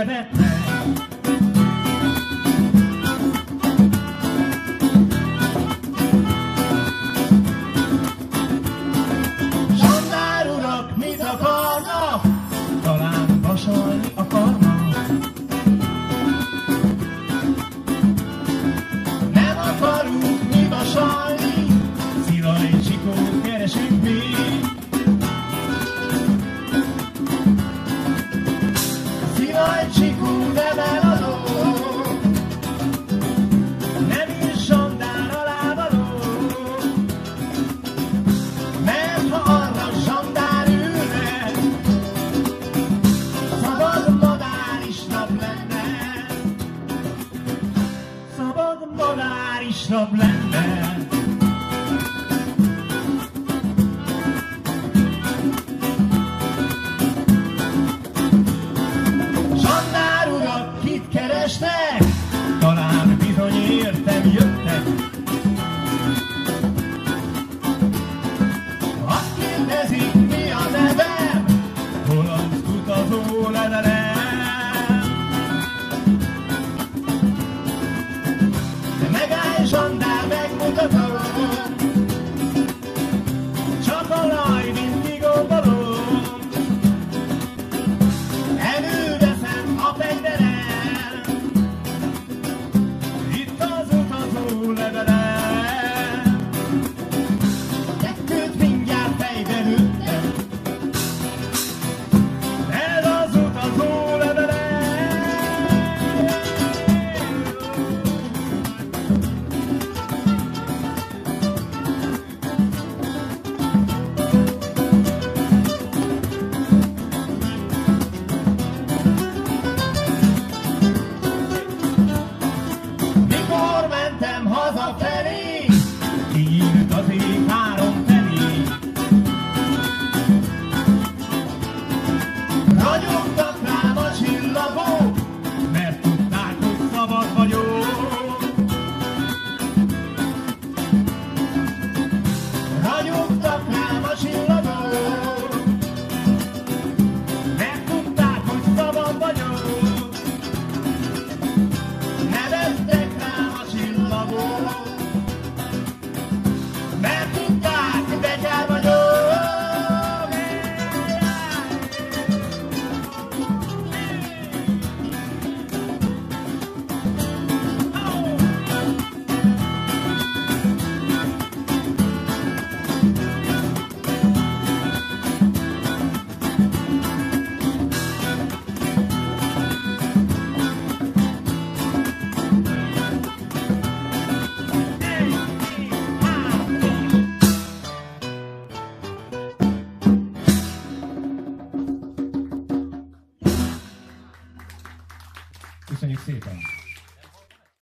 of that thing. Sandár urak, mit akarnak? Talán vasalni akarnak. Nem akarunk mi vasalni, Szilai Csikót keresünk mi. Csikó, nem eladó, nem is zsandár alávaló, mert ha arra zsandár ülne, szabad madár is nap lenne, szabad madár is nap lenne. Talán bizony értem jöttek. Azt kérdezik, mi a nevem, holland utazó levelem. De megállj, zsandár, megmutatom, csak a laj mindig gondolom. Előveszem a fegyverem, ragyogtak rám a csillagok, mert tudták, hogy szabad vagyok. Ragyogtak rám a csillagok, mert tudták, hogy szabad vagyok. Nevettek rám a csillagok, mert tudták, hogy betyár vagyok. Köszönjük szépen!